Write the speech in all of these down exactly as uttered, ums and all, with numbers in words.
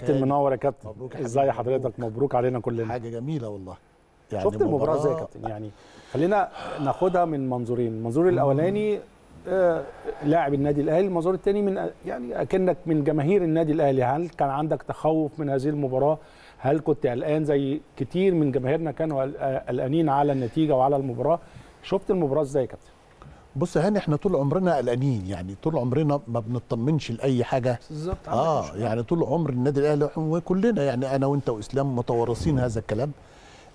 كابتن منور يا كابتن، مبروك. ازاي حضرتك؟ مبروك علينا كلنا، حاجه جميله والله. يعني شفت المباراه ازاي يا كابتن؟ يعني خلينا ناخدها من منظورين، المنظور الاولاني آه لاعب النادي الاهلي، المنظور الثاني من يعني اكنك من جماهير النادي الاهلي. هل كان عندك تخوف من هذه المباراه؟ هل كنت قلقان زي كتير من جماهيرنا كانوا قلقانين على النتيجه وعلى المباراه؟ شفت المباراه ازاي يا كابتن؟ بص يا هاني، احنا طول عمرنا قلقانين، يعني طول عمرنا ما بنطمنش لاي حاجه بالظبط. اه يعني طول عمر النادي الاهلي وكلنا، يعني انا وانت واسلام متورثين هذا الكلام.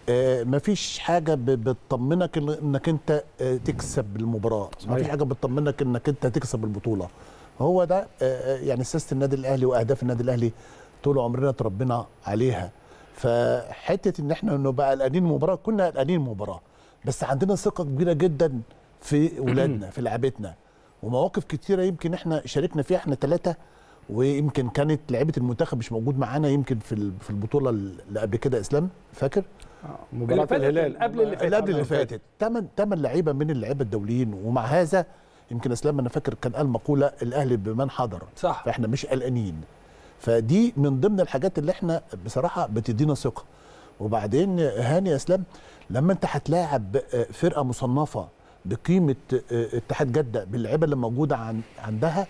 آه مفيش حاجه بتطمنك انك انت آه تكسب المباراه، مفيش حاجه بتطمنك انك انت تكسب البطوله. هو ده آه يعني سياسه النادي الاهلي واهداف النادي الاهلي طول عمرنا تربينا عليها. فحته ان احنا نبقى قلقانين مباراه، كنا قلقانين مباراه، بس عندنا ثقه كبيره جدا في اولادنا في لعبتنا، ومواقف كتيره يمكن احنا شاركنا فيها احنا ثلاثه، ويمكن كانت لعيبه المنتخب مش موجود معانا يمكن في في البطوله اللي قبل كده. اسلام فاكر مباراه الهلال قبل اللي فاتت؟ قبل اللي فاتت ثمان ثمان لعيبه من اللعيبه الدوليين. ومع هذا يمكن اسلام انا فاكر كان قال مقوله الاهلي بمن حضر، صح. فاحنا مش قلقانين، فدي من ضمن الحاجات اللي احنا بصراحه بتدينا ثقه. وبعدين هاني يا اسلام، لما انت هتلاعب فرقه مصنفه بقيمه اتحاد جده باللعيبه اللي موجوده عن عندها،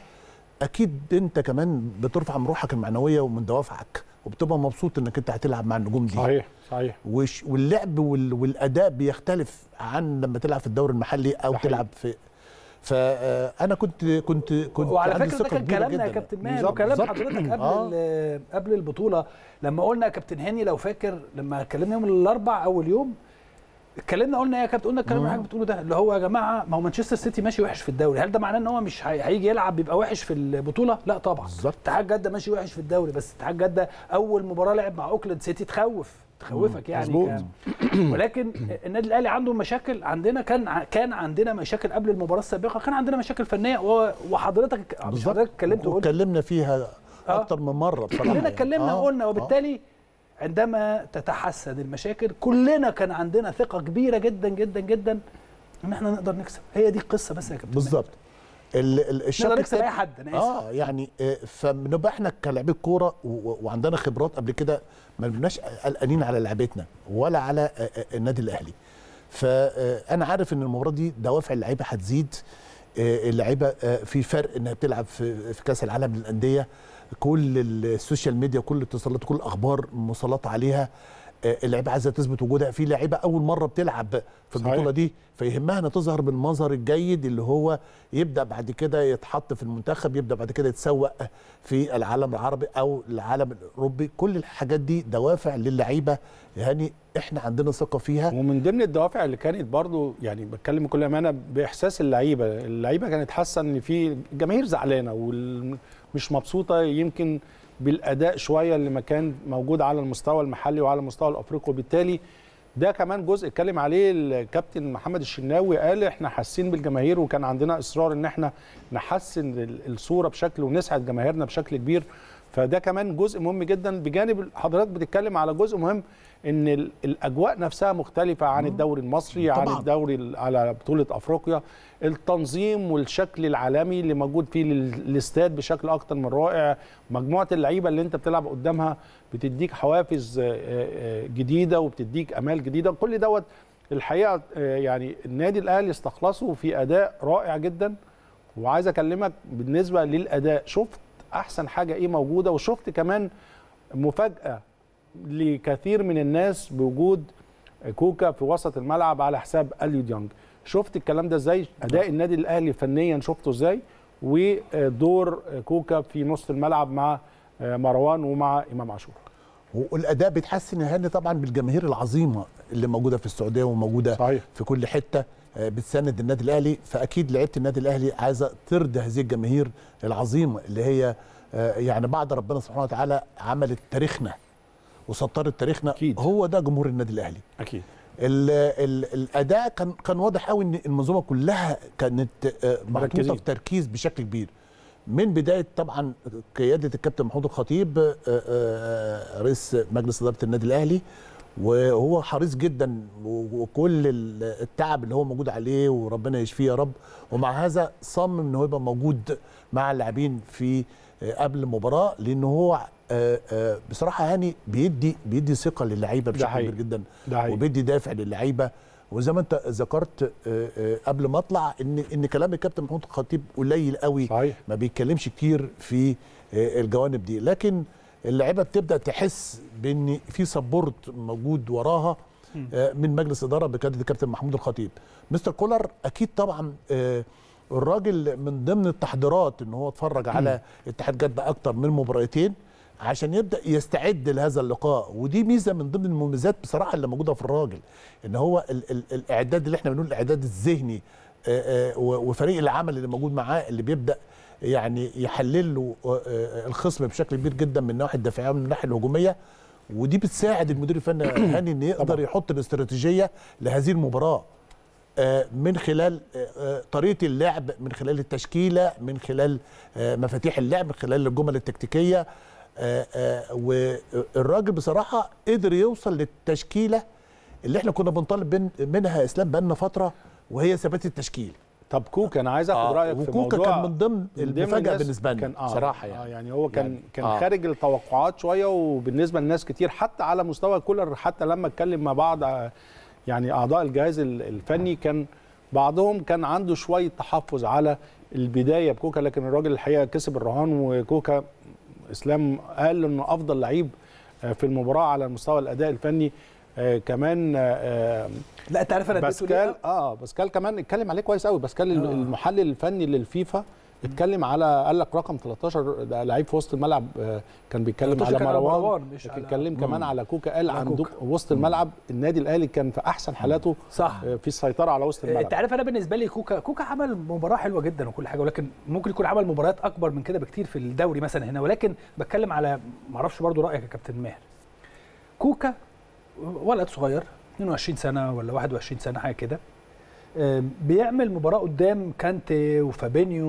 اكيد انت كمان بترفع من روحك المعنويه ومن دوافعك، وبتبقى مبسوط انك انت هتلعب مع النجوم دي. صحيح صحيح. واللعب والاداء بيختلف عن لما تلعب في الدوري المحلي او صحيح. تلعب في، فانا كنت كنت كنت وعلى فكره ده كان كلامنا يا كابتن ماهر وكلام حضرتك قبل آه. قبل البطوله، لما قلنا يا كابتن هاني لو فاكر لما اتكلمنا يوم الاربعاء اول يوم اتكلمنا، قلنا يا كابتن قلنا الكلام اللي حضرتك بتقوله ده، اللي هو يا جماعه ما هو مانشستر سيتي ماشي وحش في الدوري، هل ده معناه ان هو مش هيجي يلعب بيبقى وحش في البطوله؟ لا طبعا. اتحاد جده ماشي وحش في الدوري، بس اتحاد جده اول مباراه لعب مع اوكلاند سيتي تخوف تخوفك يعني. ولكن النادي الاهلي عنده مشاكل، عندنا كان كان عندنا مشاكل قبل المباراه السابقه، كان عندنا مشاكل فنيه، وحضرتك حضرتك اتكلمت وقلت اتكلمنا فيها اكتر من مره بصراحه، كلنا اتكلمنا وقلنا، وبالتالي عندما تتحسن المشاكل كلنا كان عندنا ثقة كبيرة جدا جدا جدا ان احنا نقدر نكسب. هي دي القصة بس يا كابتن بالظبط. نقدر نكسب اي حد، انا اسف. اه يعني فبنبقى احنا كلاعبين كورة وعندنا خبرات قبل كده، ما بنبقاش قلقانين على لعبتنا ولا على النادي الاهلي. فانا عارف ان المباراة دي دوافع اللعيبة هتزيد، اللعيبة في فرق انها بتلعب في كأس العالم للأندية، كل السوشيال ميديا وكل الاتصالات وكل الاخبار مسلطه عليها، اللعيبه عايزه تثبت وجودها، في لعيبه اول مره بتلعب في البطوله دي، فيهمها انها تظهر بالمنظر الجيد اللي هو يبدا بعد كده يتحط في المنتخب، يبدا بعد كده يتسوق في العالم العربي او العالم الاوروبي. كل الحاجات دي دوافع للعيبه، يعني احنا عندنا ثقه فيها. ومن ضمن الدوافع اللي كانت برضو، يعني بتكلم بكل امانه، باحساس اللعيبه، اللعيبه كانت حاسه ان في جماهير زعلانه وال مش مبسوطه يمكن بالاداء شويه اللي ما كان موجود على المستوى المحلي وعلى المستوى الافريقي، وبالتالي ده كمان جزء اتكلم عليه الكابتن محمد الشناوي، قال احنا حاسين بالجماهير، وكان عندنا اصرار ان احنا نحسن الصوره بشكل ونسعد جماهيرنا بشكل كبير. فده كمان جزء مهم جدا، بجانب حضرتك بتتكلم على جزء مهم ان الاجواء نفسها مختلفه عن الدوري المصري طبعا. عن الدوري على بطوله افريقيا، التنظيم والشكل العالمي اللي موجود فيه للاستاد بشكل اكتر من رائع، مجموعه اللعيبه اللي انت بتلعب قدامها بتديك حوافز جديده وبتديك امال جديده. كل دوت الحقيقه يعني النادي الاهلي استخلصه في اداء رائع جدا. وعايز اكلمك بالنسبه للاداء، شفت احسن حاجه ايه موجوده، وشفت كمان مفاجاه لكثير من الناس بوجود كوكا في وسط الملعب على حساب أليو ديونج. شفت الكلام ده ازاي؟ اداء النادي الاهلي فنيا شفته ازاي، ودور كوكا في نص الملعب مع مروان ومع امام عاشور. والاداء بيتحسن يا هاني طبعا بالجماهير العظيمه اللي موجوده في السعوديه وموجوده صحيح. في كل حته بتساند النادي الاهلي، فاكيد لعيبه النادي الاهلي عايزه ترضي هذه الجماهير العظيمه اللي هي يعني بعد ربنا سبحانه وتعالى عملت تاريخنا وسطرت تاريخنا. أكيد. هو ده جمهور النادي الاهلي. اكيد ال ال الاداء كان كان واضح قوي ان المنظومه كلها كانت محطوطه في تركيز بشكل كبير، من بدايه طبعا قياده الكابتن محمود الخطيب رئيس مجلس اداره النادي الاهلي، وهو حريص جدا وكل التعب اللي هو موجود عليه وربنا يشفيه يا رب. ومع هذا صمم ان هو يبقى موجود مع اللاعبين في قبل المباراه، لان هو آآ آآ بصراحه هاني بيدي بيدي ثقه للعيبه بشكل كبير جدا، وبيدي دافع للعيبه. وزي ما انت ذكرت قبل ما اطلع ان ان كلام الكابتن محمود الخطيب قليل قوي، صحيح. ما بيتكلمش كتير في الجوانب دي، لكن اللعيبه بتبدا تحس بان في سبورت موجود وراها من مجلس اداره بقياده الكابتن محمود الخطيب. مستر كولر اكيد طبعا الراجل من ضمن التحضيرات ان هو اتفرج على اتحاد جدة اكتر من مباراتين عشان يبدا يستعد لهذا اللقاء، ودي ميزه من ضمن المميزات بصراحه اللي موجوده في الراجل، ان هو ال ال الاعداد اللي احنا بنقول الاعداد الذهني وفريق العمل اللي موجود معاه اللي بيبدا يعني يحلل له الخصم بشكل كبير جدا من الناحيه الدفاعيه ومن الناحيه الهجوميه، ودي بتساعد المدير الفني هاني ان يقدر يحط الاستراتيجيه لهذه المباراه من خلال طريقه اللعب، من خلال التشكيله، من خلال مفاتيح اللعب، من خلال الجمل التكتيكيه. والراجل بصراحه قدر يوصل للتشكيله اللي احنا كنا بنطالب منها اسلام بقالنا فتره، وهي ثبات التشكيل. طب كوكا، انا عايز اخد رايك في موضوع كوكا، كان من ضمن المفاجاه بالنسبه لنا بصراحه. يعني. آه يعني هو كان يعني كان آه. خارج التوقعات شويه، وبالنسبه لناس كتير حتى على مستوى كولر، حتى لما اتكلم مع بعض يعني اعضاء الجهاز الفني كان بعضهم كان عنده شويه تحفظ على البدايه بكوكا، لكن الراجل الحقيقه كسب الرهان. وكوكا اسلام قال انه افضل لعيب في المباراه على مستوى الاداء الفني. آه كمان آه لا انت عارف انا بسكال اه بسكال كمان اتكلم عليه كويس قوي. بسكال آه. المحلل الفني للفيفا اتكلم على قال لك رقم ثلاثة عشر ده لعيب في وسط الملعب. آه كان بيتكلم على مروان، اتكلم كمان على كوكا، قال عندك وسط الملعب النادي الاهلي كان في احسن حالاته، صح. آه في السيطره على وسط الملعب. انت عارف انا بالنسبه لي كوكا كوكا عمل مباراه حلوه جدا وكل حاجه، ولكن ممكن يكون عمل مباريات اكبر من كده بكتير في الدوري مثلا هنا، ولكن بتكلم على ما اعرفش برضه رايك يا كابتن ماهر. كوكا ولد صغير اثنين وعشرين سنه ولا واحد وعشرين سنه حاجه كده، بيعمل مباراه قدام كانتي وفابينيو،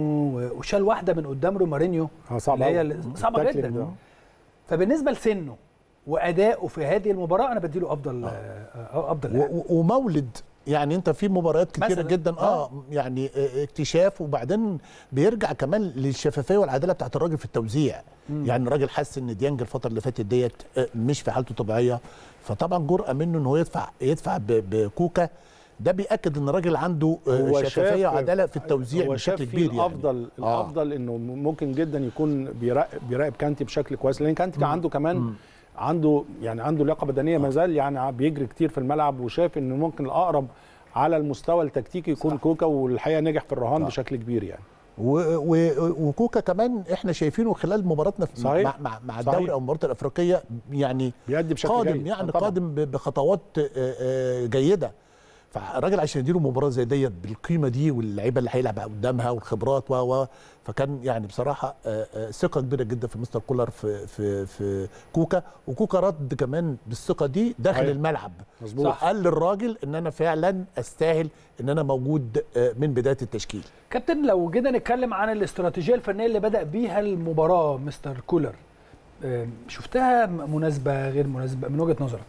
وشال واحده من قدام رومارينيو اللي هي صعبه جدا. فبالنسبه لسنه وادائه في هذه المباراه انا بديله افضل آه. افضل ومولد. يعني انت في مباريات كتيره جدا اه, آه. يعني اكتشاف، وبعدين بيرجع كمان للشفافيه والعداله بتاعت الراجل في التوزيع. مم. يعني الراجل حس ان ديانج الفتره اللي فاتت ديت مش في حالته طبيعيه، فطبعا جرأه منه ان هو يدفع يدفع بكوكا. ده بيأكد ان الراجل عنده شفافيه وعداله في التوزيع بشكل كبير. يعني الافضل آه. الافضل انه ممكن جدا يكون بيراقب بيراقب كانتي بشكل كويس، لان كانتي كان عنده كمان مم. عنده يعني عنده لياقه بدنيه ما زال، يعني بيجري كتير في الملعب، وشاف ان ممكن الاقرب على المستوى التكتيكي يكون صح. كوكا، والحقيقه نجح في الرهان صح. بشكل كبير يعني. وكوكا كمان احنا شايفينه خلال مباراتنا مع مع, مع الدوري او المباراه الافريقيه، يعني بيأدي بشكل قادم جيد. يعني طبعا. قادم بخطوات جيده. فالراجل عشان يديله مباراه زي ديت بالقيمه دي واللعيبه اللي هيلعب قدامها والخبرات و فكان يعني بصراحه ثقه كبيره جدا في مستر كولر في في في كوكا. وكوكا رد كمان بالثقه دي داخل هي. الملعب مظبوط، قال للراجل ان انا فعلا استاهل ان انا موجود من بدايه التشكيل. كابتن لو جينا نتكلم عن الاستراتيجيه الفنيه اللي بدا بيها المباراه مستر كولر، شفتها مناسبه غير مناسبه من وجهه نظرك؟